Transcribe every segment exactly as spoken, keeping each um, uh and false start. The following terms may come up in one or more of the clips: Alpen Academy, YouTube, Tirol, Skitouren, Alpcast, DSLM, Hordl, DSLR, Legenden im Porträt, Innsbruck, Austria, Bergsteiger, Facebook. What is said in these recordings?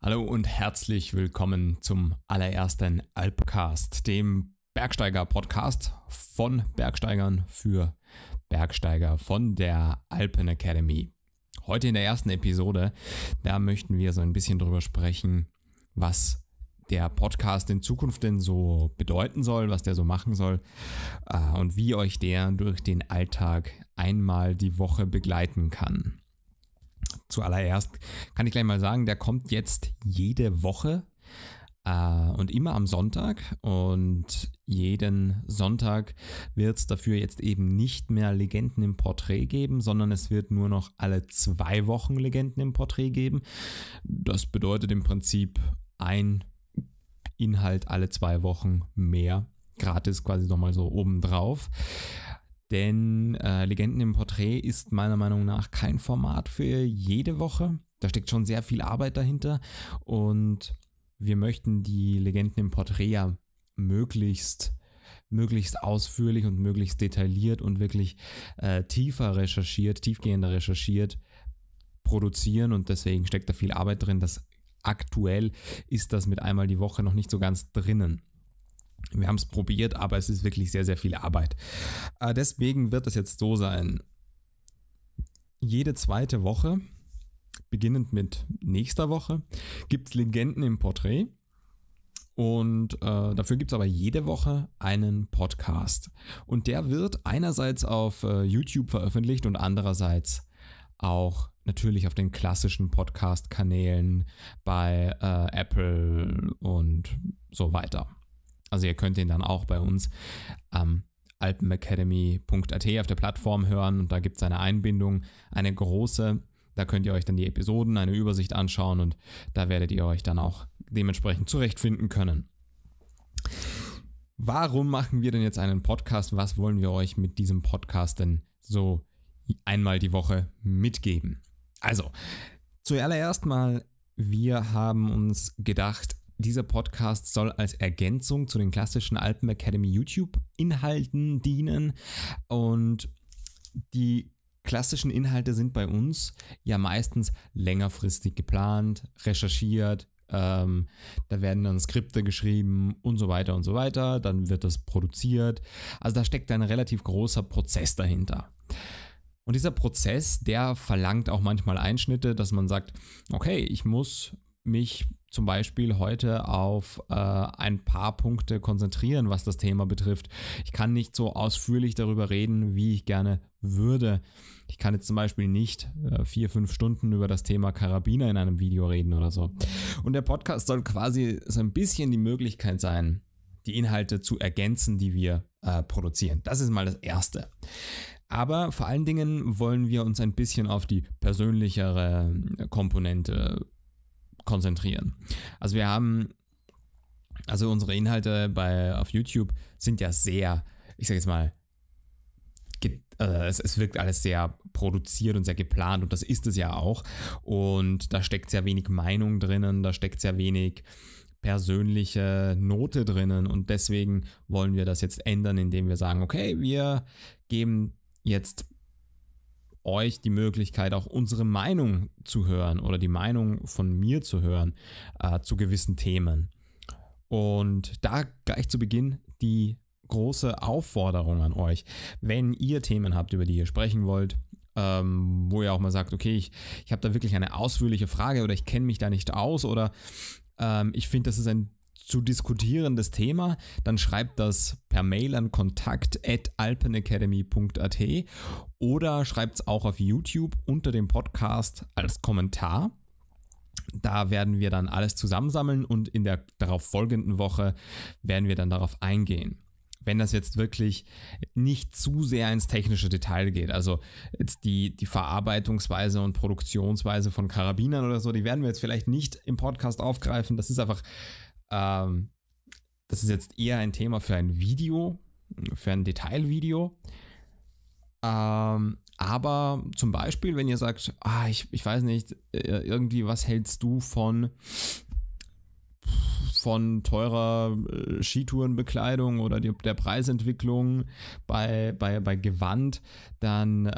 Hallo und herzlich willkommen zum allerersten Alpcast, dem Bergsteiger-Podcast von Bergsteigern für Bergsteiger von der Alpen Academy. Heute in der ersten Episode, da möchten wir so ein bisschen drüber sprechen, was der Podcast in Zukunft denn so bedeuten soll, was der so machen soll und wie euch der durch den Alltag einmal die Woche begleiten kann. Zuallererst kann ich gleich mal sagen, der kommt jetzt jede Woche äh, und immer am Sonntag, und jeden Sonntag wird es dafür jetzt eben nicht mehr Legenden im Porträt geben, sondern es wird nur noch alle zwei Wochen Legenden im Porträt geben. Das bedeutet im Prinzip ein Inhalt alle zwei Wochen mehr, gratis quasi nochmal so obendrauf. Denn äh, Legenden im Porträt ist meiner Meinung nach kein Format für jede Woche. Da steckt schon sehr viel Arbeit dahinter, und wir möchten die Legenden im Porträt ja möglichst, möglichst ausführlich und möglichst detailliert und wirklich äh, tiefer recherchiert, tiefgehender recherchiert produzieren, und deswegen steckt da viel Arbeit drin. Das aktuell ist das mit einmal die Woche noch nicht so ganz drinnen. Wir haben es probiert, aber es ist wirklich sehr, sehr viel Arbeit. Äh, deswegen wird es jetzt so sein. Jede zweite Woche, beginnend mit nächster Woche, gibt es Legenden im Porträt. Und äh, dafür gibt es aber jede Woche einen Podcast. Und der wird einerseits auf äh, YouTube veröffentlicht und andererseits auch natürlich auf den klassischen Podcast-Kanälen bei äh, Apple und so weiter. Also ihr könnt ihn dann auch bei uns am alpenacademy punkt a t auf der Plattform hören, und da gibt es eine Einbindung, eine große. Da könnt ihr euch dann die Episoden, eine Übersicht anschauen, und da werdet ihr euch dann auch dementsprechend zurechtfinden können. Warum machen wir denn jetzt einen Podcast? Was wollen wir euch mit diesem Podcast denn so einmal die Woche mitgeben? Also, zuallererst mal, wir haben uns gedacht, dieser Podcast soll als Ergänzung zu den klassischen Alpen Academy YouTube-Inhalten dienen, und die klassischen Inhalte sind bei uns ja meistens längerfristig geplant, recherchiert, ähm, da werden dann Skripte geschrieben und so weiter und so weiter, dann wird das produziert, also da steckt ein relativ großer Prozess dahinter. Und dieser Prozess, der verlangt auch manchmal Einschnitte, dass man sagt, okay, ich muss mich zum Beispiel heute auf äh, ein paar Punkte konzentrieren, was das Thema betrifft. Ich kann nicht so ausführlich darüber reden, wie ich gerne würde. Ich kann jetzt zum Beispiel nicht äh, vier, fünf Stunden über das Thema Karabiner in einem Video reden oder so. Und der Podcast soll quasi so ein bisschen die Möglichkeit sein, die Inhalte zu ergänzen, die wir äh, produzieren. Das ist mal das Erste. Aber vor allen Dingen wollen wir uns ein bisschen auf die persönlichere Komponente konzentrieren. Also wir haben, also unsere Inhalte bei, auf YouTube sind ja sehr, ich sage jetzt mal, ge, äh, es, es wirkt alles sehr produziert und sehr geplant, und das ist es ja auch. Und da steckt sehr wenig Meinung drinnen, da steckt sehr wenig persönliche Note drinnen, und deswegen wollen wir das jetzt ändern, indem wir sagen, okay, wir geben jetzt euch die Möglichkeit, auch unsere Meinung zu hören oder die Meinung von mir zu hören äh, zu gewissen Themen. Und da gleich zu Beginn die große Aufforderung an euch, wenn ihr Themen habt, über die ihr sprechen wollt, ähm, wo ihr auch mal sagt, okay, ich, ich habe da wirklich eine ausführliche Frage, oder ich kenne mich da nicht aus, oder ähm, ich finde, das ist ein zu diskutierendes Thema, dann schreibt das per Mail an kontakt at alpenacademy punkt a t oder schreibt es auch auf YouTube unter dem Podcast als Kommentar. Da werden wir dann alles zusammensammeln, und in der darauf folgenden Woche werden wir dann darauf eingehen. Wenn das jetzt wirklich nicht zu sehr ins technische Detail geht, also jetzt die, die Verarbeitungsweise und Produktionsweise von Karabinern oder so, die werden wir jetzt vielleicht nicht im Podcast aufgreifen. Das ist einfach... Das ist jetzt eher ein Thema für ein Video, für ein Detailvideo. Aber zum Beispiel, wenn ihr sagt, ah, ich, ich weiß nicht, irgendwie, was hältst du von, von teurer Skitourenbekleidung oder die, der Preisentwicklung bei, bei, bei Gewand, dann, äh,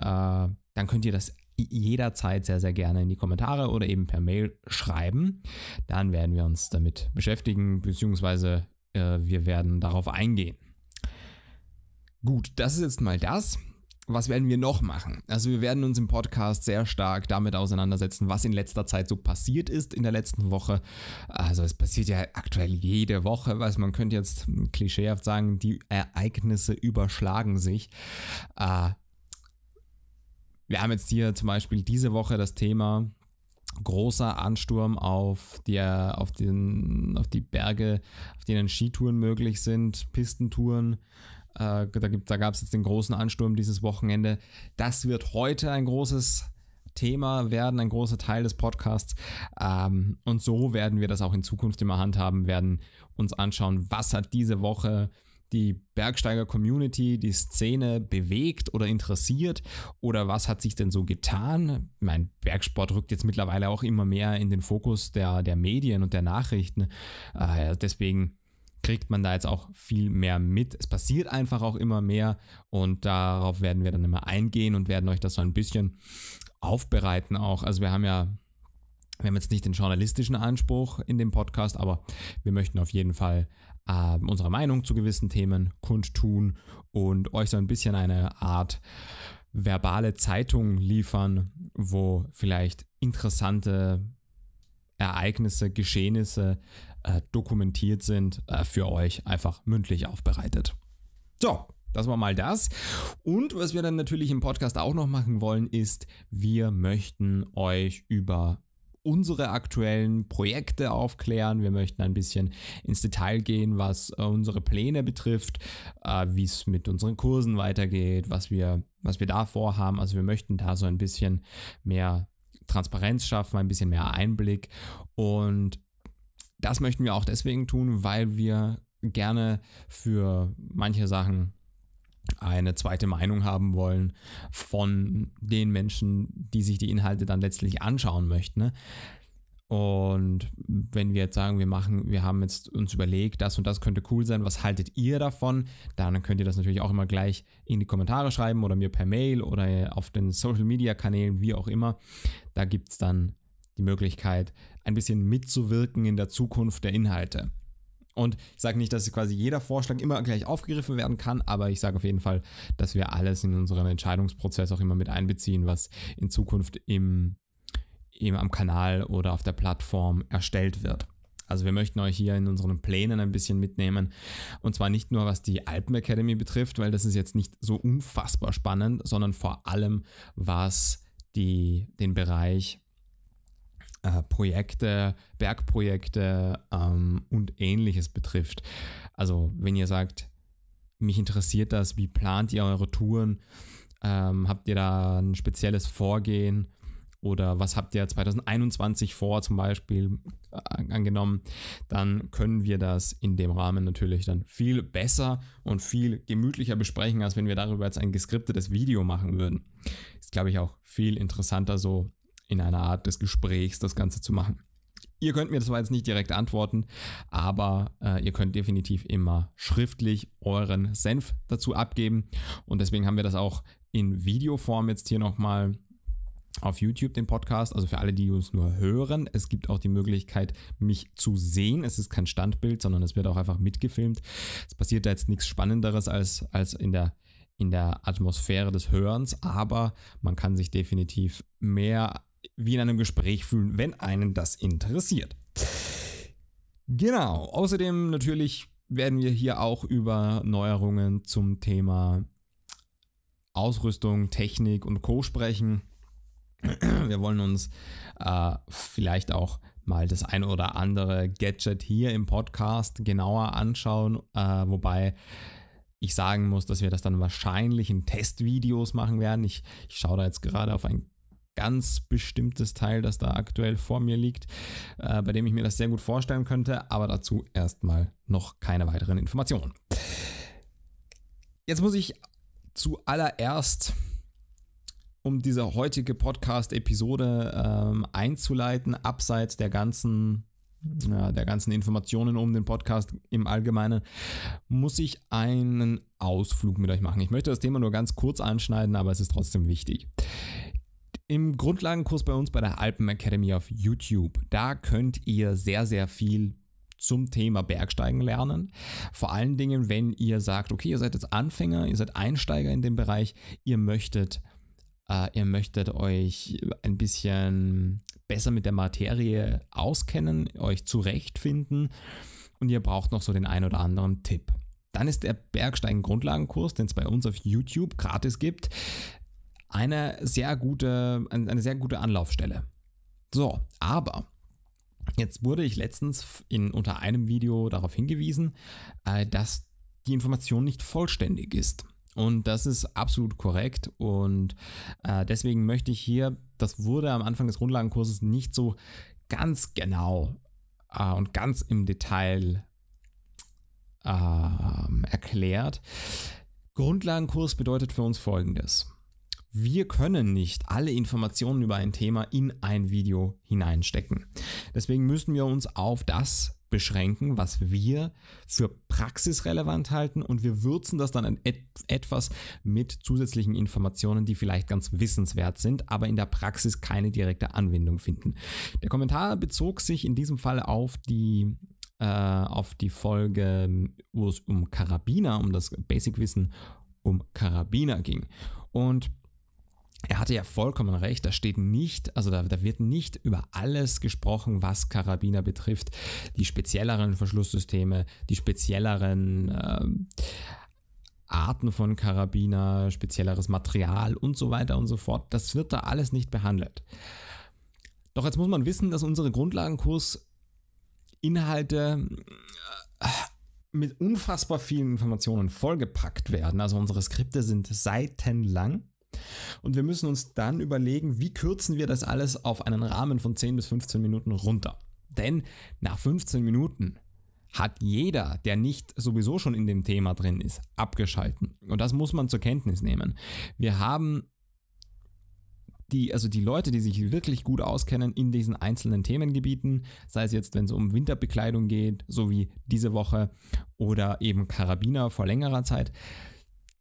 dann könnt ihr das jederzeit sehr, sehr gerne in die Kommentare oder eben per Mail schreiben. Dann werden wir uns damit beschäftigen, beziehungsweise äh, wir werden darauf eingehen. Gut, das ist jetzt mal das. Was werden wir noch machen? Also wir werden uns im Podcast sehr stark damit auseinandersetzen, was in letzter Zeit so passiert ist in der letzten Woche. Also es passiert ja aktuell jede Woche, was man könnte jetzt klischeehaft sagen, die Ereignisse überschlagen sich. Wir haben jetzt hier zum Beispiel diese Woche das Thema großer Ansturm auf die, auf den, auf die Berge, auf denen Skitouren möglich sind, Pistentouren. Da, da gab es jetzt den großen Ansturm dieses Wochenende. Das wird heute ein großes Thema werden, ein großer Teil des Podcasts. Und so werden wir das auch in Zukunft immer handhaben, werden uns anschauen, was hat diese Woche die Bergsteiger-Community, die Szene bewegt oder interessiert, oder was hat sich denn so getan? Mein Bergsport rückt jetzt mittlerweile auch immer mehr in den Fokus der, der Medien und der Nachrichten. Deswegen kriegt man da jetzt auch viel mehr mit. Es passiert einfach auch immer mehr und darauf werden wir dann immer eingehen und werden euch das so ein bisschen aufbereiten auch. Also wir haben ja, wir haben jetzt nicht den journalistischen Anspruch in dem Podcast, aber wir möchten auf jeden Fall äh, unsere Meinung zu gewissen Themen kundtun und euch so ein bisschen eine Art verbale Zeitung liefern, wo vielleicht interessante Ereignisse, Geschehnisse äh, dokumentiert sind, äh, für euch einfach mündlich aufbereitet. So, das war mal das. Und was wir dann natürlich im Podcast auch noch machen wollen, ist, wir möchten euch über unsere aktuellen Projekte aufklären. Wir möchten ein bisschen ins Detail gehen, was äh, unsere Pläne betrifft, äh, wie es mit unseren Kursen weitergeht, was wir, was wir da vorhaben. Also wir möchten da so ein bisschen mehr Transparenz schaffen, ein bisschen mehr Einblick, und das möchten wir auch deswegen tun, weil wir gerne für manche Sachen eine zweite Meinung haben wollen von den Menschen, die sich die Inhalte dann letztlich anschauen möchten. Und wenn wir jetzt sagen, wir machen, wir haben jetzt uns überlegt, das und das könnte cool sein, was haltet ihr davon? Dann könnt ihr das natürlich auch immer gleich in die Kommentare schreiben oder mir per Mail oder auf den Social Media Kanälen, wie auch immer. Da gibt es dann die Möglichkeit, ein bisschen mitzuwirken in der Zukunft der Inhalte. Und ich sage nicht, dass quasi jeder Vorschlag immer gleich aufgegriffen werden kann, aber ich sage auf jeden Fall, dass wir alles in unseren Entscheidungsprozess auch immer mit einbeziehen, was in Zukunft im eben am Kanal oder auf der Plattform erstellt wird. Also wir möchten euch hier in unseren Plänen ein bisschen mitnehmen, und zwar nicht nur was die Alpen Academy betrifft, weil das ist jetzt nicht so unfassbar spannend, sondern vor allem was die, den Bereich äh, Projekte, Bergprojekte ähm, und Ähnliches betrifft. Also wenn ihr sagt, mich interessiert das, wie plant ihr eure Touren, ähm, habt ihr da ein spezielles Vorgehen? Oder was habt ihr zwanzig einundzwanzig vor, zum Beispiel angenommen, dann können wir das in dem Rahmen natürlich dann viel besser und viel gemütlicher besprechen, als wenn wir darüber jetzt ein geskriptetes Video machen würden. Ist, glaube ich, auch viel interessanter, so in einer Art des Gesprächs das Ganze zu machen. Ihr könnt mir zwar jetzt nicht direkt antworten, aber äh, ihr könnt definitiv immer schriftlich euren Senf dazu abgeben, und deswegen haben wir das auch in Videoform jetzt hier nochmal auf YouTube, den Podcast, also für alle, die uns nur hören. Es gibt auch die Möglichkeit, mich zu sehen. Es ist kein Standbild, sondern es wird auch einfach mitgefilmt. Es passiert da jetzt nichts Spannenderes als, als in der, in der Atmosphäre des Hörens, aber man kann sich definitiv mehr wie in einem Gespräch fühlen, wenn einen das interessiert. Genau, außerdem natürlich werden wir hier auch über Neuerungen zum Thema Ausrüstung, Technik und Co. sprechen. Wir wollen uns äh, vielleicht auch mal das ein oder andere Gadget hier im Podcast genauer anschauen, äh, wobei ich sagen muss, dass wir das dann wahrscheinlich in Testvideos machen werden. Ich, ich schaue da jetzt gerade auf ein ganz bestimmtes Teil, das da aktuell vor mir liegt, äh, bei dem ich mir das sehr gut vorstellen könnte, aber dazu erstmal noch keine weiteren Informationen. Jetzt muss ich zuallererst, um diese heutige Podcast-Episode ähm, einzuleiten, abseits der ganzen, ja, der ganzen Informationen um den Podcast im Allgemeinen, muss ich einen Ausflug mit euch machen. Ich möchte das Thema nur ganz kurz anschneiden, aber es ist trotzdem wichtig. im Grundlagenkurs bei uns bei der Alpen Academy auf YouTube. Da könnt ihr sehr, sehr viel zum Thema Bergsteigen lernen. Vor allen Dingen, wenn ihr sagt, okay, ihr seid jetzt Anfänger, ihr seid Einsteiger in dem Bereich, ihr möchtet, äh, ihr möchtet euch ein bisschen besser mit der Materie auskennen, euch zurechtfinden und ihr braucht noch so den ein oder anderen Tipp. Dann ist der Bergsteigen-Grundlagenkurs, den es bei uns auf YouTube gratis gibt, eine sehr gute, eine sehr gute Anlaufstelle. So, aber jetzt wurde ich letztens in unter einem Video darauf hingewiesen, dass die Information nicht vollständig ist. Und das ist absolut korrekt und deswegen möchte ich hier, das wurde am Anfang des Grundlagenkurses nicht so ganz genau und ganz im Detail erklärt. Grundlagenkurs bedeutet für uns Folgendes. Wir können nicht alle Informationen über ein Thema in ein Video hineinstecken. Deswegen müssen wir uns auf das beschränken, was wir für praxisrelevant halten, und wir würzen das dann et- etwas mit zusätzlichen Informationen, die vielleicht ganz wissenswert sind, aber in der Praxis keine direkte Anwendung finden. Der Kommentar bezog sich in diesem Fall auf die, äh, auf die Folge, wo es um Karabiner, um das Basic-Wissen um Karabiner ging. Und er hatte ja vollkommen recht, da steht nicht, also da, da wird nicht über alles gesprochen, was Karabiner betrifft, die spezielleren Verschlusssysteme, die spezielleren äh, Arten von Karabiner, spezielleres Material und so weiter und so fort. Das wird da alles nicht behandelt. Doch jetzt muss man wissen, dass unsere Grundlagenkursinhalte äh, mit unfassbar vielen Informationen vollgepackt werden. Also unsere Skripte sind seitenlang. Und wir müssen uns dann überlegen, wie kürzen wir das alles auf einen Rahmen von zehn bis fünfzehn Minuten runter. Denn nach fünfzehn Minuten hat jeder, der nicht sowieso schon in dem Thema drin ist, abgeschalten. Und das muss man zur Kenntnis nehmen. Wir haben die, also die Leute, die sich wirklich gut auskennen in diesen einzelnen Themengebieten, sei es jetzt, wenn es um Winterbekleidung geht, so wie diese Woche, oder eben Karabiner vor längerer Zeit,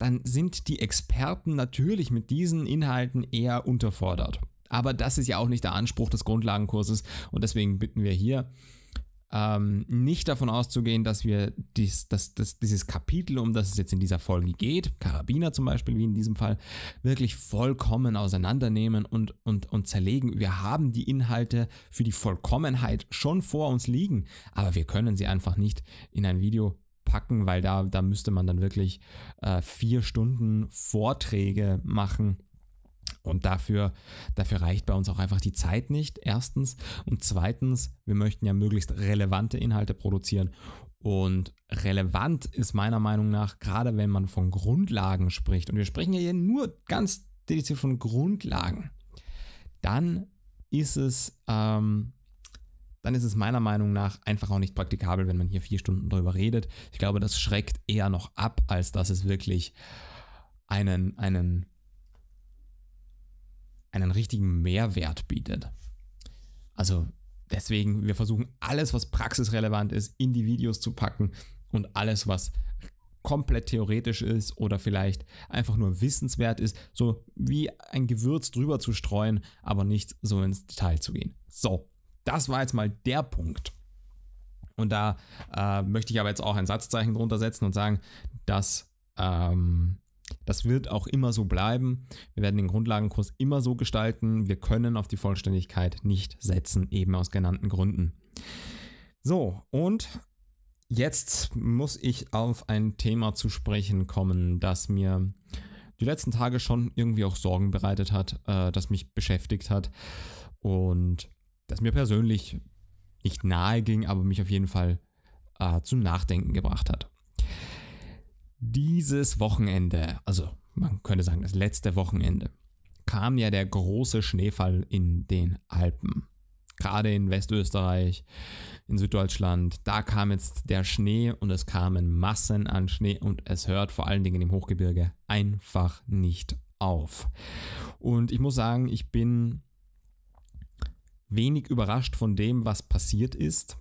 dann sind die Experten natürlich mit diesen Inhalten eher unterfordert. Aber das ist ja auch nicht der Anspruch des Grundlagenkurses, und deswegen bitten wir hier, ähm, nicht davon auszugehen, dass wir dies, dass, dass dieses Kapitel, um das es jetzt in dieser Folge geht, Karabiner zum Beispiel, wie in diesem Fall, wirklich vollkommen auseinandernehmen und, und, und zerlegen. Wir haben die Inhalte für die Vollkommenheit schon vor uns liegen, aber wir können sie einfach nicht in ein Video packen, weil da, da müsste man dann wirklich äh, vier Stunden Vorträge machen, und dafür, dafür reicht bei uns auch einfach die Zeit nicht, erstens, und zweitens, wir möchten ja möglichst relevante Inhalte produzieren, und relevant ist meiner Meinung nach, gerade wenn man von Grundlagen spricht, und wir sprechen ja hier nur ganz dediziert von Grundlagen, dann ist es ähm, dann ist es meiner Meinung nach einfach auch nicht praktikabel, wenn man hier vier Stunden darüber redet. Ich glaube, das schreckt eher noch ab, als dass es wirklich einen, einen, einen richtigen Mehrwert bietet. Also deswegen, wir versuchen alles, was praxisrelevant ist, in die Videos zu packen, und alles, was komplett theoretisch ist oder vielleicht einfach nur wissenswert ist, so wie ein Gewürz drüber zu streuen, aber nicht so ins Detail zu gehen. So. Das war jetzt mal der Punkt. Und da äh, möchte ich aber jetzt auch ein Satzzeichen drunter setzen und sagen, dass ähm, das wird auch immer so bleiben. Wir werden den Grundlagenkurs immer so gestalten. Wir können auf die Vollständigkeit nicht setzen, eben aus genannten Gründen. So, und jetzt muss ich auf ein Thema zu sprechen kommen, das mir die letzten Tage schon irgendwie auch Sorgen bereitet hat, äh, das mich beschäftigt hat und das mir persönlich nicht nahe ging, aber mich auf jeden Fall äh, zum Nachdenken gebracht hat. Dieses Wochenende, also man könnte sagen das letzte Wochenende, kam ja der große Schneefall in den Alpen. Gerade in Westösterreich, in Süddeutschland, da kam jetzt der Schnee, und es kamen Massen an Schnee, und es hört vor allen Dingen im Hochgebirge einfach nicht auf. Und ich muss sagen, ich bin wenig überrascht von dem, was passiert ist,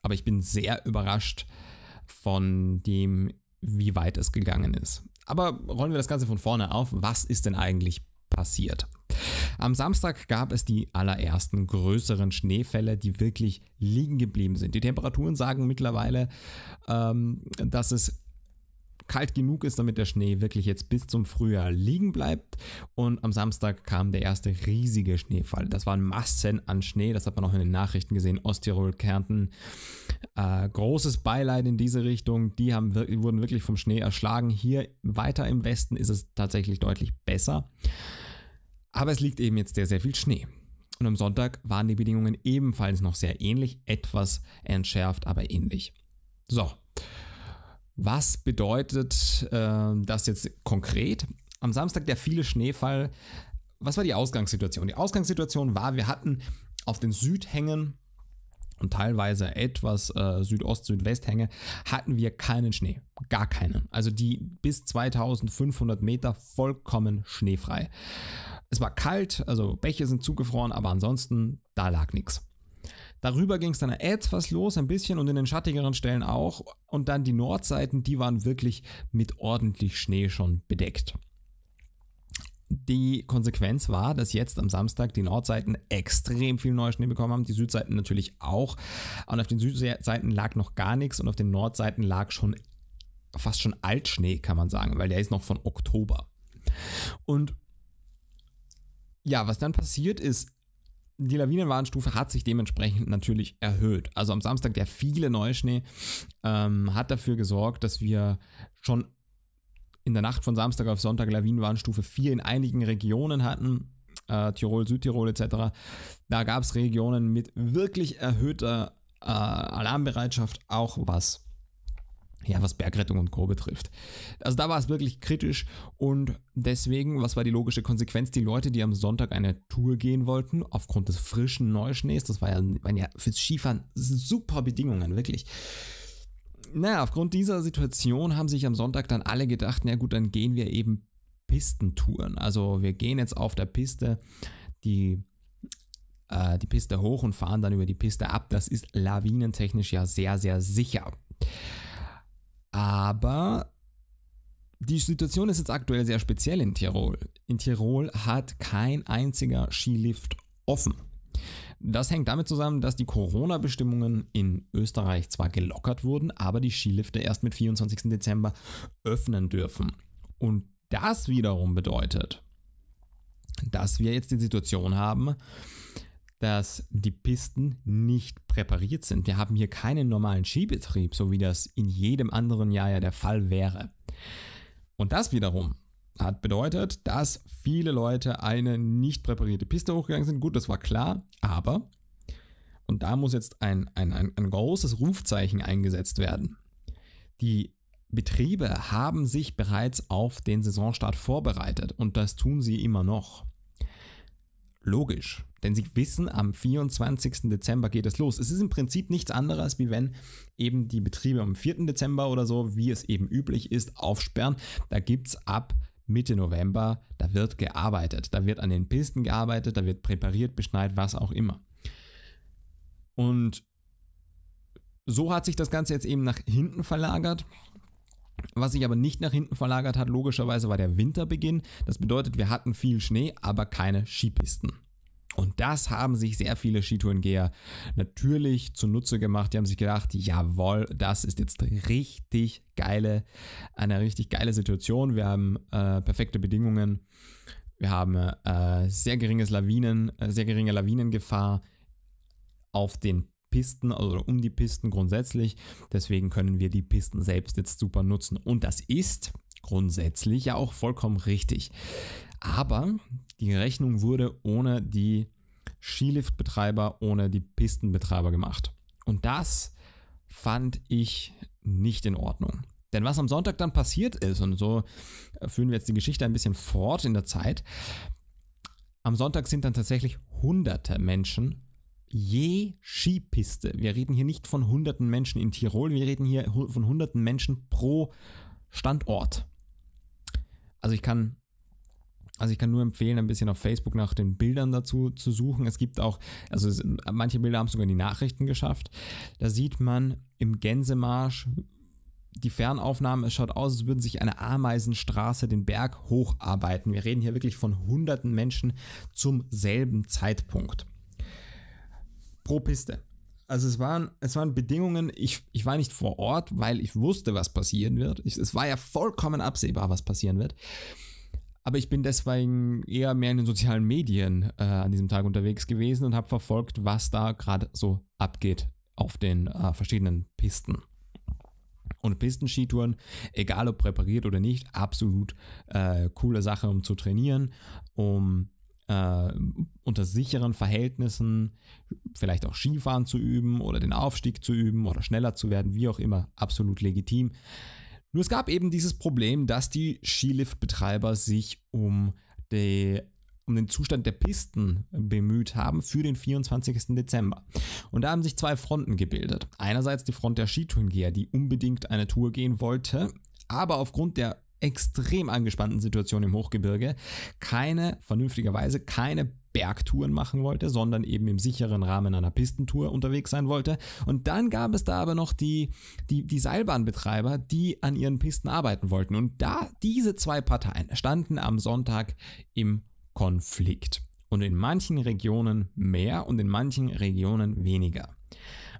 aber ich bin sehr überrascht von dem, wie weit es gegangen ist. Aber rollen wir das Ganze von vorne auf. Was ist denn eigentlich passiert? Am Samstag gab es die allerersten größeren Schneefälle, die wirklich liegen geblieben sind. Die Temperaturen sagen mittlerweile, ähm, dass es kalt genug ist, damit der Schnee wirklich jetzt bis zum Frühjahr liegen bleibt. Und am Samstag kam der erste riesige Schneefall. Das waren Massen an Schnee, das hat man auch in den Nachrichten gesehen, Osttirol, Kärnten. Äh, großes Beileid in diese Richtung, die haben, wurden wirklich vom Schnee erschlagen. Hier weiter im Westen ist es tatsächlich deutlich besser. Aber es liegt eben jetzt sehr, sehr viel Schnee. Und am Sonntag waren die Bedingungen ebenfalls noch sehr ähnlich, etwas entschärft, aber ähnlich. So. Was bedeutet äh, das jetzt konkret? Am Samstag der viele Schneefall, was war die Ausgangssituation? Die Ausgangssituation war, wir hatten auf den Südhängen und teilweise etwas äh, Südost-, Südwesthänge, hatten wir keinen Schnee, gar keinen. Also die bis zweitausendfünfhundert Meter vollkommen schneefrei. Es war kalt, also Bäche sind zugefroren, aber ansonsten, da lag nichts. Darüber ging es dann etwas los, ein bisschen, und in den schattigeren Stellen auch. Und dann die Nordseiten, die waren wirklich mit ordentlich Schnee schon bedeckt. Die Konsequenz war, dass jetzt am Samstag die Nordseiten extrem viel Neuschnee bekommen haben, die Südseiten natürlich auch. Und auf den Südseiten lag noch gar nichts und auf den Nordseiten lag schon fast schon Altschnee, kann man sagen, weil der ist noch von Oktober. Und ja, was dann passiert ist, die Lawinenwarnstufe hat sich dementsprechend natürlich erhöht. Also am Samstag der viele Neuschnee ähm, hat dafür gesorgt, dass wir schon in der Nacht von Samstag auf Sonntag Lawinenwarnstufe vier in einigen Regionen hatten, äh, Tirol, Südtirol et cetera. Da gab es Regionen mit wirklich erhöhter äh, Alarmbereitschaft, auch was, ja, was Bergrettung und Co. betrifft. Also da war es wirklich kritisch und deswegen, was war die logische Konsequenz? Die Leute, die am Sonntag eine Tour gehen wollten, aufgrund des frischen Neuschnees, das war ja, waren ja fürs Skifahren super Bedingungen, wirklich. Naja, aufgrund dieser Situation haben sich am Sonntag dann alle gedacht, na gut, dann gehen wir eben Pistentouren. Also wir gehen jetzt auf der Piste die... äh, die Piste hoch und fahren dann über die Piste ab. Das ist lawinentechnisch ja sehr, sehr sicher. Aber die Situation ist jetzt aktuell sehr speziell in Tirol. In Tirol hat kein einziger Skilift offen. Das hängt damit zusammen, dass die Corona-Bestimmungen in Österreich zwar gelockert wurden, aber die Skilifte erst mit vierundzwanzigsten Dezember öffnen dürfen. Und das wiederum bedeutet, dass wir jetzt die Situation haben, dass die Pisten nicht präpariert sind. Wir haben hier keinen normalen Skibetrieb, so wie das in jedem anderen Jahr ja der Fall wäre. Und das wiederum hat bedeutet, dass viele Leute eine nicht präparierte Piste hochgegangen sind. Gut, das war klar, aber, und da muss jetzt ein, ein, ein, ein großes Rufzeichen eingesetzt werden. Die Betriebe haben sich bereits auf den Saisonstart vorbereitet und das tun sie immer noch. Logisch, denn sie wissen, am vierundzwanzigsten Dezember geht es los. Es ist im Prinzip nichts anderes, wie wenn eben die Betriebe am vierten Dezember oder so, wie es eben üblich ist, aufsperren. Da gibt es ab Mitte November, da wird gearbeitet, da wird an den Pisten gearbeitet, da wird präpariert, beschneit, was auch immer. Und so hat sich das Ganze jetzt eben nach hinten verlagert. Was sich aber nicht nach hinten verlagert hat, logischerweise, war der Winterbeginn. Das bedeutet, wir hatten viel Schnee, aber keine Skipisten. Und das haben sich sehr viele Skitourengeher natürlich zunutze gemacht. Die haben sich gedacht, jawohl, das ist jetzt richtig geile, eine richtig geile Situation. Wir haben äh, perfekte Bedingungen. Wir haben äh, sehr geringes Lawinen, äh, sehr geringe Lawinengefahr auf den Pisten oder also um die Pisten grundsätzlich, deswegen können wir die Pisten selbst jetzt super nutzen und das ist grundsätzlich ja auch vollkommen richtig, aber die Rechnung wurde ohne die Skiliftbetreiber, ohne die Pistenbetreiber gemacht und das fand ich nicht in Ordnung, denn was am Sonntag dann passiert ist und so führen wir jetzt die Geschichte ein bisschen fort in der Zeit, am Sonntag sind dann tatsächlich hunderte Menschen je Skipiste. Wir reden hier nicht von hunderten Menschen in Tirol, wir reden hier von hunderten Menschen pro Standort. Also ich kann, also ich kann nur empfehlen, ein bisschen auf Facebook nach den Bildern dazu zu suchen. Es gibt auch, also es, manche Bilder haben es sogar in die Nachrichten geschafft. Da sieht man im Gänsemarsch die Fernaufnahmen, es schaut aus, als würden sich eine Ameisenstraße den Berg hocharbeiten. Wir reden hier wirklich von hunderten Menschen zum selben Zeitpunkt. Pro Piste. Also es waren, es waren Bedingungen, ich, ich war nicht vor Ort, weil ich wusste, was passieren wird. Ich, es war ja vollkommen absehbar, was passieren wird. Aber ich bin deswegen eher mehr in den sozialen Medien äh, an diesem Tag unterwegs gewesen und habe verfolgt, was da gerade so abgeht auf den äh, verschiedenen Pisten. Und Pistenskitouren, egal ob präpariert oder nicht, absolut äh, coole Sache, um zu trainieren, um äh, unter sicheren Verhältnissen vielleicht auch Skifahren zu üben oder den Aufstieg zu üben oder schneller zu werden, wie auch immer, absolut legitim. Nur es gab eben dieses Problem, dass die Skiliftbetreiber sich um, die, um den Zustand der Pisten bemüht haben für den vierundzwanzigsten Dezember. Und da haben sich zwei Fronten gebildet. Einerseits die Front der Skitourengeher, die unbedingt eine Tour gehen wollte, aber aufgrund der extrem angespannten Situation im Hochgebirge keine, vernünftigerweise keine Bergtouren machen wollte, sondern eben im sicheren Rahmen einer Pistentour unterwegs sein wollte. Und dann gab es da aber noch die, die, die Seilbahnbetreiber, die an ihren Pisten arbeiten wollten. Und da diese zwei Parteien standen am Sonntag im Konflikt. Und in manchen Regionen mehr und in manchen Regionen weniger.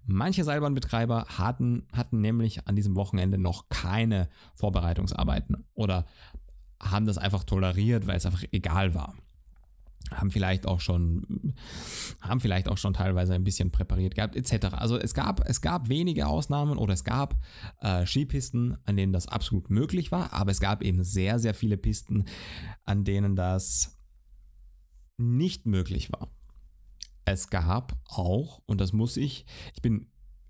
Manche Seilbahnbetreiber hatten, hatten nämlich an diesem Wochenende noch keine Vorbereitungsarbeiten oder haben das einfach toleriert, weil es einfach egal war. Haben vielleicht auch schon, haben vielleicht auch schon teilweise ein bisschen präpariert gehabt, et cetera. Also es gab, es gab wenige Ausnahmen oder es gab äh, Skipisten, an denen das absolut möglich war, aber es gab eben sehr, sehr viele Pisten, an denen das nicht möglich war. Es gab auch, und das muss ich, ich bin,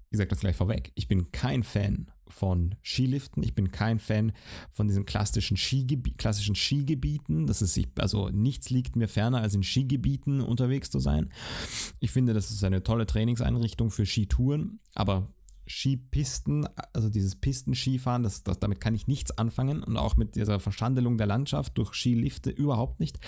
ich sage das gleich vorweg, ich bin kein Fan von Skiliften, ich bin kein Fan von diesen klassischen, Skigeb- klassischen Skigebieten, das ist, also nichts liegt mir ferner, als in Skigebieten unterwegs zu sein. Ich finde, das ist eine tolle Trainingseinrichtung für Skitouren, aber Skipisten, also dieses Pistenskifahren, das, das, damit kann ich nichts anfangen und auch mit dieser Verschandelung der Landschaft durch Skilifte überhaupt nicht.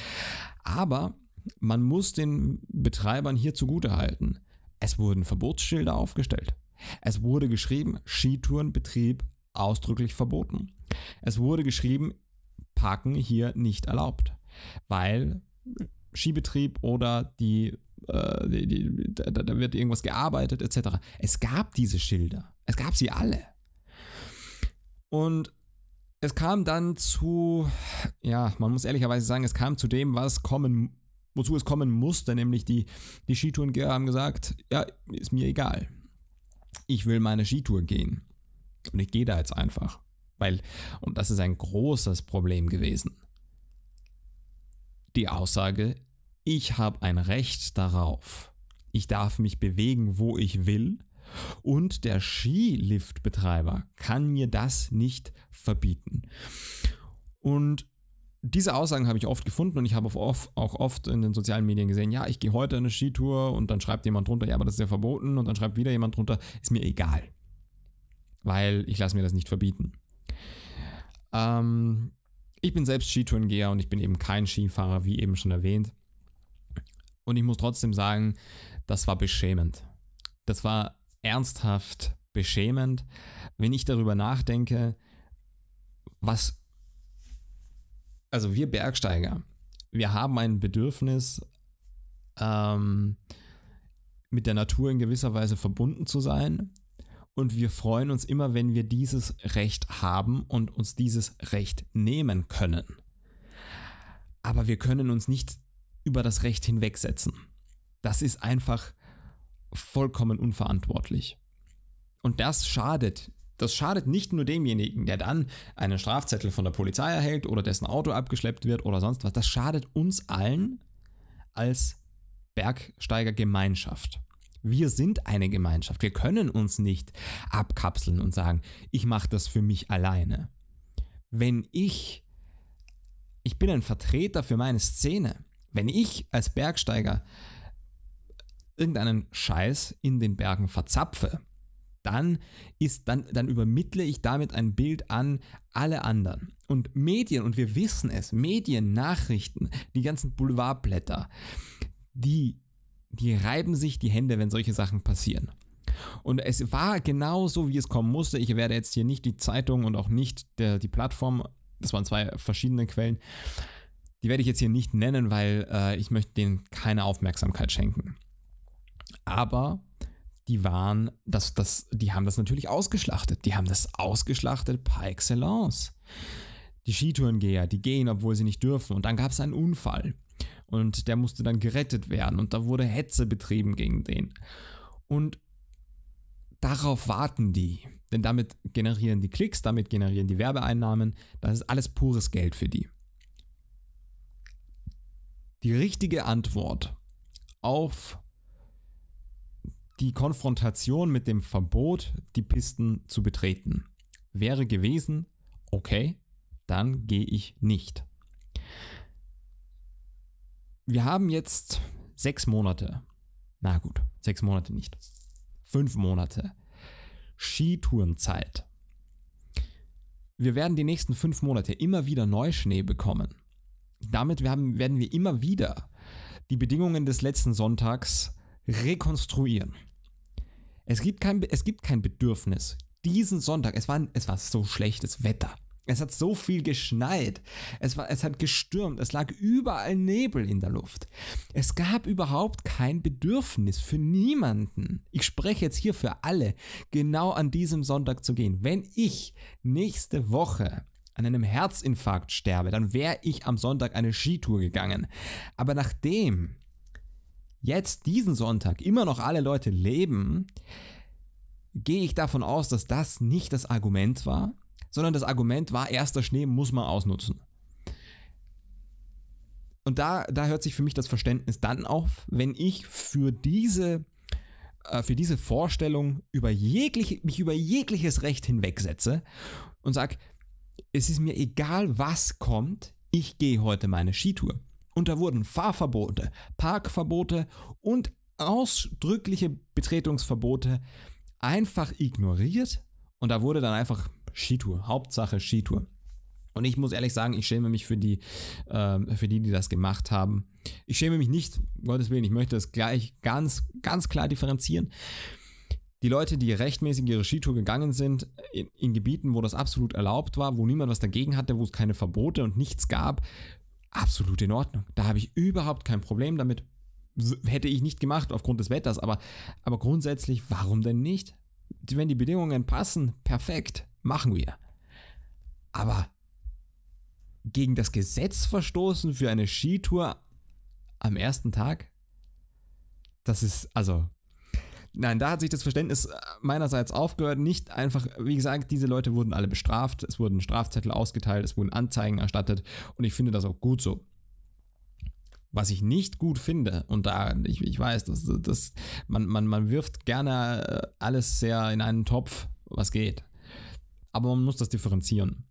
Aber man muss den Betreibern hier zugutehalten. Es wurden Verbotsschilder aufgestellt. Es wurde geschrieben, Skitourenbetrieb ausdrücklich verboten. Es wurde geschrieben, Parken hier nicht erlaubt, weil Skibetrieb oder die, äh, die, die da, da wird irgendwas gearbeitet et cetera. Es gab diese Schilder. Es gab sie alle. Und es kam dann zu, ja, man muss ehrlicherweise sagen, es kam zu dem, was kommen wozu es kommen musste, nämlich die, die Skitourengeher haben gesagt, ja, ist mir egal. Ich will meine Skitour gehen. Und ich gehe da jetzt einfach. Weil, und das ist ein großes Problem gewesen. Die Aussage, ich habe ein Recht darauf. Ich darf mich bewegen, wo ich will. Und der Skiliftbetreiber kann mir das nicht verbieten. Und diese Aussagen habe ich oft gefunden und ich habe auch oft in den sozialen Medien gesehen, ja, ich gehe heute eine Skitour und dann schreibt jemand drunter, ja, aber das ist ja verboten und dann schreibt wieder jemand drunter, ist mir egal, weil ich lasse mir das nicht verbieten. Ähm, ich bin selbst Skitourengeher und ich bin eben kein Skifahrer, wie eben schon erwähnt. Und ich muss trotzdem sagen, das war beschämend. Das war ernsthaft beschämend, wenn ich darüber nachdenke, was... Also wir Bergsteiger, wir haben ein Bedürfnis, ähm, mit der Natur in gewisser Weise verbunden zu sein und wir freuen uns immer, wenn wir dieses Recht haben und uns dieses Recht nehmen können. Aber wir können uns nicht über das Recht hinwegsetzen. Das ist einfach vollkommen unverantwortlich. Und das schadet nicht. Das schadet nicht nur demjenigen, der dann einen Strafzettel von der Polizei erhält oder dessen Auto abgeschleppt wird oder sonst was. Das schadet uns allen als Bergsteigergemeinschaft. Wir sind eine Gemeinschaft. Wir können uns nicht abkapseln und sagen, ich mache das für mich alleine. Wenn ich, ich bin ein Vertreter für meine Szene, wenn ich als Bergsteiger irgendeinen Scheiß in den Bergen verzapfe, Dann, ist, dann, dann übermittle ich damit ein Bild an alle anderen. Und Medien, und wir wissen es, Medien, Nachrichten, die ganzen Boulevardblätter, die, die reiben sich die Hände, wenn solche Sachen passieren. Und es war genau so, wie es kommen musste. Ich werde jetzt hier nicht die Zeitung und auch nicht der, die Plattform, das waren zwei verschiedene Quellen, die werde ich jetzt hier nicht nennen, weil äh, ich möchte denen keine Aufmerksamkeit schenken. Aber die waren, das, das, die haben das natürlich ausgeschlachtet. Die haben das ausgeschlachtet par excellence. Die Skitourengeher, die gehen, obwohl sie nicht dürfen. Und dann gab es einen Unfall. Und der musste dann gerettet werden. Und da wurde Hetze betrieben gegen den. Und darauf warten die. Denn damit generieren die Klicks, damit generieren die Werbeeinnahmen. Das ist alles pures Geld für die. Die richtige Antwort auf die Konfrontation mit dem Verbot, die Pisten zu betreten, wäre gewesen, okay, dann gehe ich nicht. Wir haben jetzt sechs Monate, na gut, sechs Monate nicht, fünf Monate Skitourenzeit. Wir werden die nächsten fünf Monate immer wieder Neuschnee bekommen. Damit werden wir immer wieder die Bedingungen des letzten Sonntags rekonstruieren. Es gibt kein, es gibt kein Bedürfnis. Diesen Sonntag, es war, es war so schlechtes Wetter. Es hat so viel geschneit. Es, war, es hat gestürmt. Es lag überall Nebel in der Luft. Es gab überhaupt kein Bedürfnis für niemanden. Ich spreche jetzt hier für alle, genau an diesem Sonntag zu gehen. Wenn ich nächste Woche an einem Herzinfarkt sterbe, dann wäre ich am Sonntag eine Skitour gegangen. Aber nachdem jetzt diesen Sonntag immer noch alle Leute leben, gehe ich davon aus, dass das nicht das Argument war, sondern das Argument war, erster Schnee muss man ausnutzen. Und da, da hört sich für mich das Verständnis dann auf, wenn ich für diese, äh, für diese Vorstellung über jegliche, mich über jegliches Recht hinwegsetze und sage, es ist mir egal, was kommt, ich gehe heute meine Skitour. Und da wurden Fahrverbote, Parkverbote und ausdrückliche Betretungsverbote einfach ignoriert. Und da wurde dann einfach Skitour, Hauptsache Skitour. Und ich muss ehrlich sagen, ich schäme mich für die, äh, für die, die das gemacht haben. Ich schäme mich nicht, um Gottes Willen, ich möchte das gleich ganz, ganz klar differenzieren. Die Leute, die rechtmäßig ihre Skitour gegangen sind, in, in Gebieten, wo das absolut erlaubt war, wo niemand was dagegen hatte, wo es keine Verbote und nichts gab, absolut in Ordnung. Da habe ich überhaupt kein Problem damit. Hätte ich nicht gemacht aufgrund des Wetters, aber, aber grundsätzlich, warum denn nicht? Wenn die Bedingungen passen, perfekt, machen wir. Aber gegen das Gesetz verstoßen für eine Skitour am ersten Tag? Das ist, also, nein, da hat sich das Verständnis meinerseits aufgehört. Nicht einfach, wie gesagt, diese Leute wurden alle bestraft. Es wurden Strafzettel ausgeteilt, es wurden Anzeigen erstattet und ich finde das auch gut so. Was ich nicht gut finde, und da, ich, ich weiß, das, das, man, man, man wirft gerne alles sehr in einen Topf, was geht. Aber man muss das differenzieren.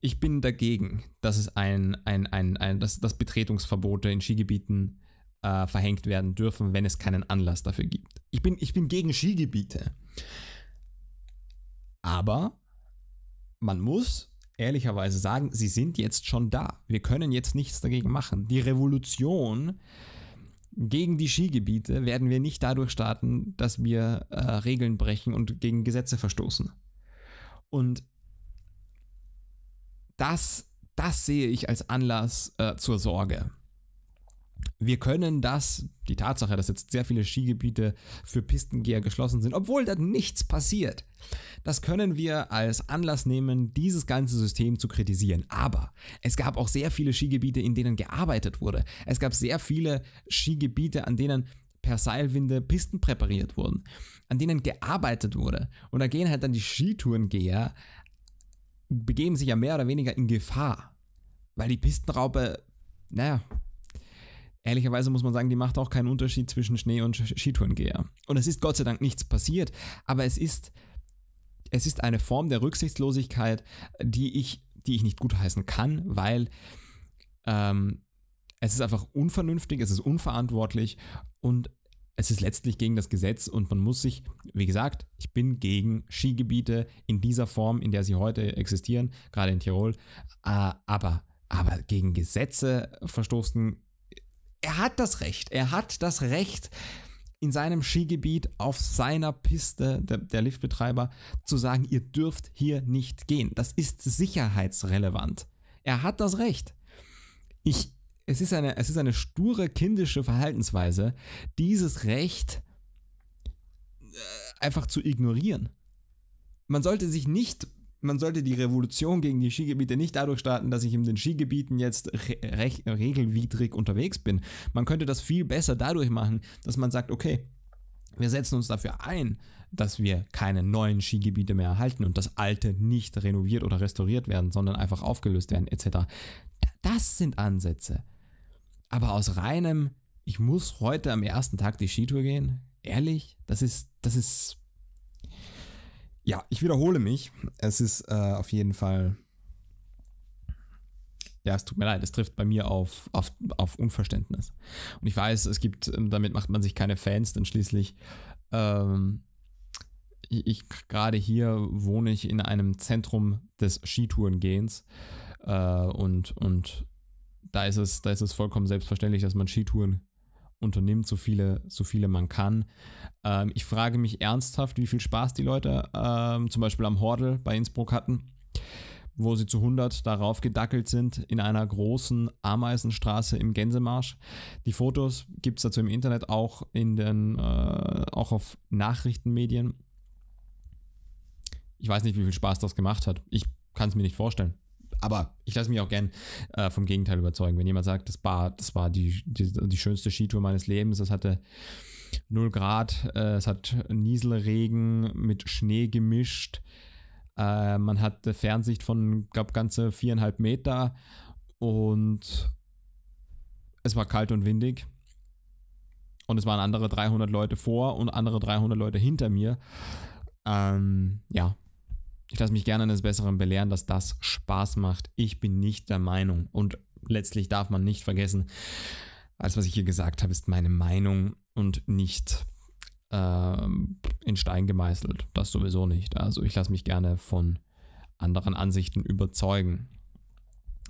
Ich bin dagegen, dass es ein, ein, ein, ein dass, dass Betretungsverbote in Skigebieten äh, verhängt werden dürfen, wenn es keinen Anlass dafür gibt. Ich bin, ich bin gegen Skigebiete. Aber man muss ehrlicherweise sagen, sie sind jetzt schon da. Wir können jetzt nichts dagegen machen. Die Revolution gegen die Skigebiete werden wir nicht dadurch starten, dass wir äh, Regeln brechen und gegen Gesetze verstoßen. Und das, das sehe ich als Anlass äh, zur Sorge. Wir können das, die Tatsache, dass jetzt sehr viele Skigebiete für Pistengeher geschlossen sind, obwohl da nichts passiert, das können wir als Anlass nehmen, dieses ganze System zu kritisieren. Aber es gab auch sehr viele Skigebiete, in denen gearbeitet wurde. Es gab sehr viele Skigebiete, an denen per Seilwinde Pisten präpariert wurden, an denen gearbeitet wurde. Und da gehen halt dann die Skitourengeher, begeben sich ja mehr oder weniger in Gefahr, weil die Pistenraupe, naja, ehrlicherweise muss man sagen, die macht auch keinen Unterschied zwischen Schnee und Skitourengeher. Und es ist Gott sei Dank nichts passiert, aber es ist, es ist eine Form der Rücksichtslosigkeit, die ich, die ich nicht gutheißen kann, weil ähm, es ist einfach unvernünftig, es ist unverantwortlich und es ist letztlich gegen das Gesetz und man muss sich, wie gesagt, ich bin gegen Skigebiete in dieser Form, in der sie heute existieren, gerade in Tirol, äh, aber, aber gegen Gesetze verstoßen. Er hat das Recht, er hat das Recht, in seinem Skigebiet, auf seiner Piste, der, der Liftbetreiber, zu sagen, ihr dürft hier nicht gehen. Das ist sicherheitsrelevant. Er hat das Recht. Ich, es ist eine, es ist eine sture, kindische Verhaltensweise, dieses Recht einfach zu ignorieren. Man sollte sich nicht... Man sollte die Revolution gegen die Skigebiete nicht dadurch starten, dass ich in den Skigebieten jetzt re re regelwidrig unterwegs bin. Man könnte das viel besser dadurch machen, dass man sagt, okay, wir setzen uns dafür ein, dass wir keine neuen Skigebiete mehr erhalten und das alte nicht renoviert oder restauriert werden, sondern einfach aufgelöst werden et cetera. Das sind Ansätze. Aber aus reinem, ich muss heute am ersten Tag die Skitour gehen, ehrlich, das ist, das ist... Ja, ich wiederhole mich. Es ist äh, auf jeden Fall... Ja, es tut mir leid. Es trifft bei mir auf, auf, auf Unverständnis. Und ich weiß, es gibt... Damit macht man sich keine Fans, denn schließlich... Ähm, ich, ich gerade hier wohne ich in einem Zentrum des Skitourengehens. Äh, und und da, ist es, da ist es vollkommen selbstverständlich, dass man Skitouren unternimmt, so viele, so viele man kann. Ähm, ich frage mich ernsthaft, wie viel Spaß die Leute ähm, zum Beispiel am Hordl bei Innsbruck hatten, wo sie zu hundert darauf gedackelt sind in einer großen Ameisenstraße im Gänsemarsch. Die Fotos gibt es dazu im Internet, auch in den, äh, auch auf Nachrichtenmedien. Ich weiß nicht, wie viel Spaß das gemacht hat. Ich kann es mir nicht vorstellen. Aber ich lasse mich auch gern äh, vom Gegenteil überzeugen. Wenn jemand sagt, das war, das war die, die, die schönste Skitour meines Lebens, es hatte null Grad, äh, es hat Nieselregen mit Schnee gemischt, äh, man hatte Fernsicht von, glaube ich, ganze viereinhalb Meter und es war kalt und windig und es waren andere dreihundert Leute vor und andere dreihundert Leute hinter mir. Ähm, ja. Ich lasse mich gerne eines Besseren belehren, dass das Spaß macht. Ich bin nicht der Meinung. Und letztlich darf man nicht vergessen, alles, was ich hier gesagt habe, ist meine Meinung und nicht äh, in Stein gemeißelt. Das sowieso nicht. Also ich lasse mich gerne von anderen Ansichten überzeugen.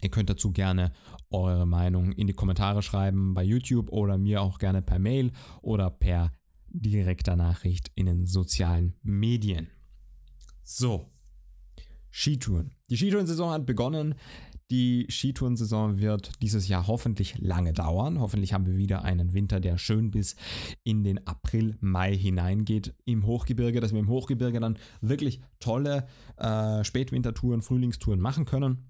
Ihr könnt dazu gerne eure Meinung in die Kommentare schreiben bei YouTube oder mir auch gerne per Mail oder per direkter Nachricht in den sozialen Medien. So. Skitouren. Die Skitourensaison hat begonnen. Die Skitourensaison wird dieses Jahr hoffentlich lange dauern. Hoffentlich haben wir wieder einen Winter, der schön bis in den April, Mai hineingeht im Hochgebirge, dass wir im Hochgebirge dann wirklich tolle äh, Spätwintertouren, Frühlingstouren machen können.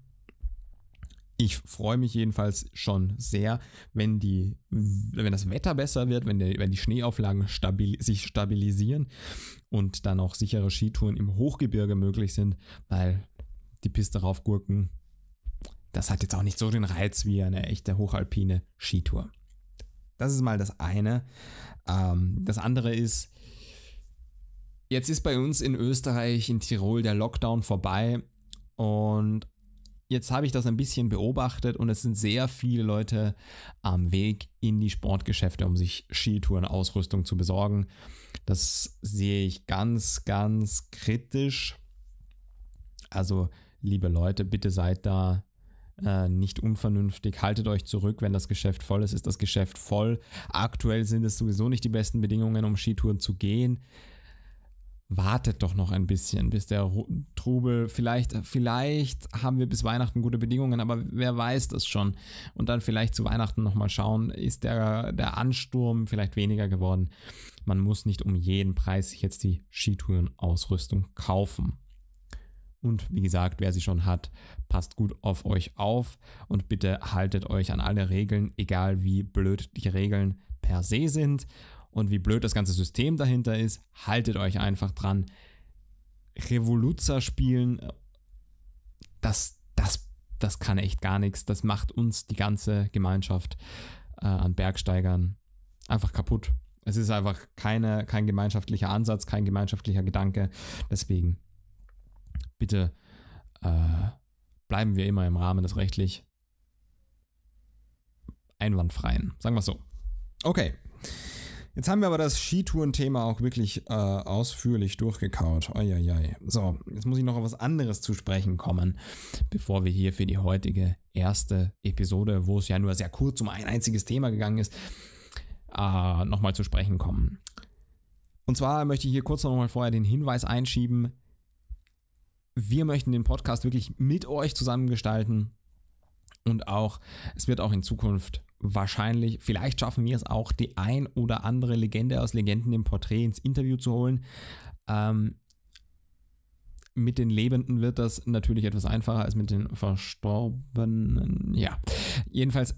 Ich freue mich jedenfalls schon sehr, wenn, die, wenn das Wetter besser wird, wenn die, wenn die Schneeauflagen stabil, sich stabilisieren und dann auch sichere Skitouren im Hochgebirge möglich sind, weil die Piste raufgurken, das hat jetzt auch nicht so den Reiz wie eine echte hochalpine Skitour. Das ist mal das eine. Ähm, das andere ist, jetzt ist bei uns in Österreich, in Tirol, der Lockdown vorbei und jetzt habe ich das ein bisschen beobachtet und es sind sehr viele Leute am Weg in die Sportgeschäfte, um sich Skitourenausrüstung zu besorgen. Das sehe ich ganz, ganz kritisch. Also, liebe Leute, bitte seid da äh, nicht unvernünftig. Haltet euch zurück, wenn das Geschäft voll ist, ist das Geschäft voll. Aktuell sind es sowieso nicht die besten Bedingungen, um Skitouren zu gehen. Wartet doch noch ein bisschen, bis der Trubel, vielleicht, vielleicht haben wir bis Weihnachten gute Bedingungen, aber wer weiß das schon. Und dann vielleicht zu Weihnachten nochmal schauen, ist der, der Ansturm vielleicht weniger geworden. Man muss nicht um jeden Preis jetzt die Skitourenausrüstung kaufen. Und wie gesagt, wer sie schon hat, passt gut auf euch auf und bitte haltet euch an alle Regeln, egal wie blöd die Regeln per se sind. Und wie blöd das ganze System dahinter ist, haltet euch einfach dran. Revoluzer spielen, das, das, das kann echt gar nichts. Das macht uns, die ganze Gemeinschaft äh, an Bergsteigern, einfach kaputt. Es ist einfach keine, kein gemeinschaftlicher Ansatz, kein gemeinschaftlicher Gedanke. Deswegen, bitte äh, bleiben wir immer im Rahmen des rechtlich Einwandfreien. Sagen wir es so. Okay. Jetzt haben wir aber das Skitouren-Thema auch wirklich äh, ausführlich durchgekaut. Eieiei. So, jetzt muss ich noch auf was anderes zu sprechen kommen, bevor wir hier für die heutige erste Episode, wo es ja nur sehr kurz um ein einziges Thema gegangen ist, äh, nochmal zu sprechen kommen. Und zwar möchte ich hier kurz nochmal vorher den Hinweis einschieben. Wir möchten den Podcast wirklich mit euch zusammengestalten. Und auch, es wird auch in Zukunft wahrscheinlich, vielleicht schaffen wir es auch, die ein oder andere Legende aus Legenden im Porträt ins Interview zu holen. Ähm, mit den Lebenden wird das natürlich etwas einfacher als mit den Verstorbenen. Ja, jedenfalls,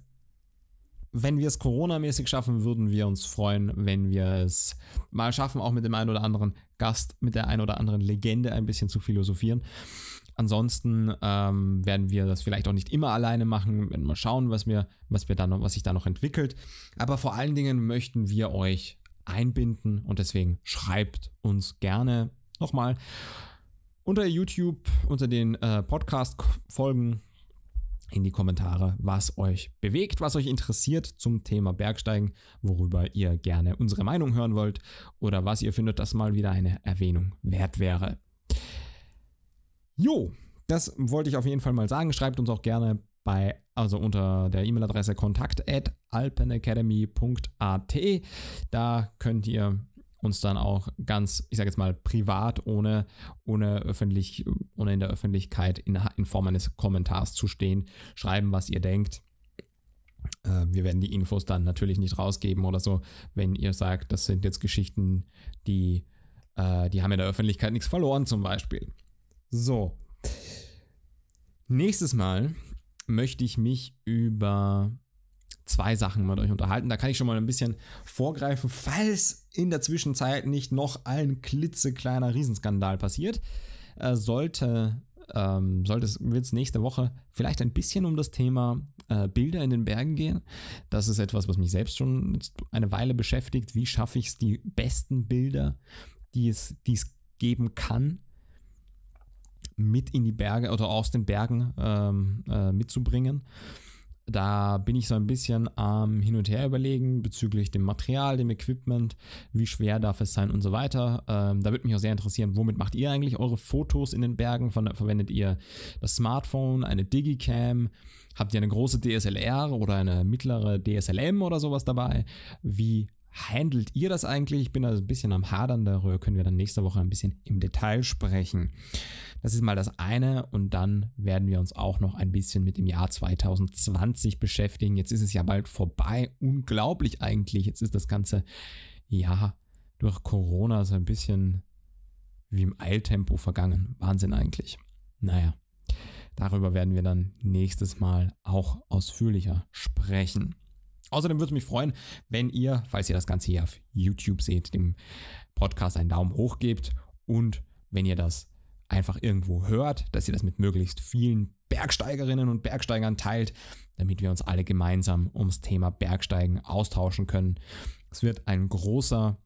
wenn wir es Corona-mäßig schaffen, würden wir uns freuen, wenn wir es mal schaffen, auch mit dem einen oder anderen Gast, mit der einen oder anderen Legende ein bisschen zu philosophieren. Ansonsten ähm, werden wir das vielleicht auch nicht immer alleine machen, werden mal schauen, was, mir, was, wir da noch, was sich da noch entwickelt. Aber vor allen Dingen möchten wir euch einbinden und deswegen schreibt uns gerne nochmal unter YouTube, unter den äh, Podcast-Folgen in die Kommentare, was euch bewegt, was euch interessiert zum Thema Bergsteigen, worüber ihr gerne unsere Meinung hören wollt oder was ihr findet, dass mal wieder eine Erwähnung wert wäre. Jo, das wollte ich auf jeden Fall mal sagen. Schreibt uns auch gerne bei, also unter der E-Mail-Adresse kontakt at alpenacademy punkt at. Da könnt ihr uns dann auch ganz, ich sage jetzt mal, privat, ohne, ohne, öffentlich, ohne in der Öffentlichkeit in, in Form eines Kommentars zu stehen, schreiben, was ihr denkt. Äh, wir werden die Infos dann natürlich nicht rausgeben oder so, wenn ihr sagt, das sind jetzt Geschichten, die, äh, die haben in der Öffentlichkeit nichts verloren zum Beispiel. So, nächstes Mal möchte ich mich über zwei Sachen mit euch unterhalten. Da kann ich schon mal ein bisschen vorgreifen, falls in der Zwischenzeit nicht noch ein klitzekleiner Riesenskandal passiert. Äh, sollte, ähm, sollte es, wird es nächste Woche vielleicht ein bisschen um das Thema äh, Bilder in den Bergen gehen. Das ist etwas, was mich selbst schon eine Weile beschäftigt. Wie schaffe ich es, die besten Bilder, die es, die es geben kann, mit in die Berge oder aus den Bergen ähm, äh, mitzubringen. Da bin ich so ein bisschen am ähm, Hin und Her überlegen bezüglich dem Material, dem Equipment, wie schwer darf es sein und so weiter. Ähm, da würde mich auch sehr interessieren, womit macht ihr eigentlich eure Fotos in den Bergen? Ver- verwendet ihr das Smartphone, eine Digicam? Habt ihr eine große D S L R oder eine mittlere D S L M oder sowas dabei? Wie handelt ihr das eigentlich? Ich bin also ein bisschen am Hadern, darüber können wir dann nächste Woche ein bisschen im Detail sprechen. Das ist mal das eine und dann werden wir uns auch noch ein bisschen mit dem Jahr zwanzig zwanzig beschäftigen. Jetzt ist es ja bald vorbei, unglaublich eigentlich. Jetzt ist das ganze Jahr durch Corona so ein bisschen wie im Eiltempo vergangen. Wahnsinn eigentlich. Naja, darüber werden wir dann nächstes Mal auch ausführlicher sprechen. Außerdem würde es mich freuen, wenn ihr, falls ihr das Ganze hier auf YouTube seht, dem Podcast einen Daumen hoch gebt und wenn ihr das einfach irgendwo hört, dass ihr das mit möglichst vielen Bergsteigerinnen und Bergsteigern teilt, damit wir uns alle gemeinsam ums Thema Bergsteigen austauschen können. Es wird ein großer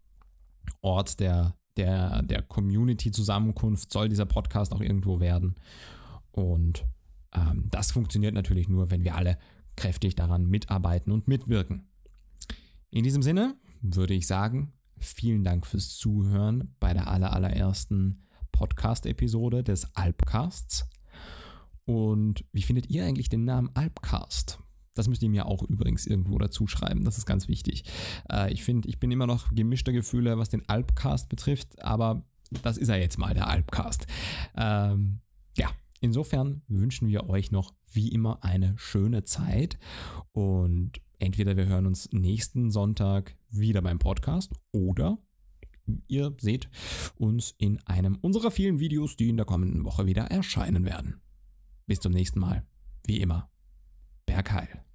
Ort der, der, der Community-Zusammenkunft, soll dieser Podcast auch irgendwo werden. Und ähm, das funktioniert natürlich nur, wenn wir alle kräftig daran mitarbeiten und mitwirken. In diesem Sinne würde ich sagen, vielen Dank fürs Zuhören bei der aller, allerersten Podcast-Episode des Alpcasts. Und wie findet ihr eigentlich den Namen Alpcast? Das müsst ihr mir auch übrigens irgendwo dazu schreiben, das ist ganz wichtig. Äh, ich finde, ich bin immer noch gemischter Gefühle, was den Alpcast betrifft, aber das ist ja jetzt mal der Alpcast. Ähm, ja, insofern wünschen wir euch noch wie immer eine schöne Zeit und entweder wir hören uns nächsten Sonntag wieder beim Podcast oder ihr seht uns in einem unserer vielen Videos, die in der kommenden Woche wieder erscheinen werden. Bis zum nächsten Mal. Wie immer. Bergheil.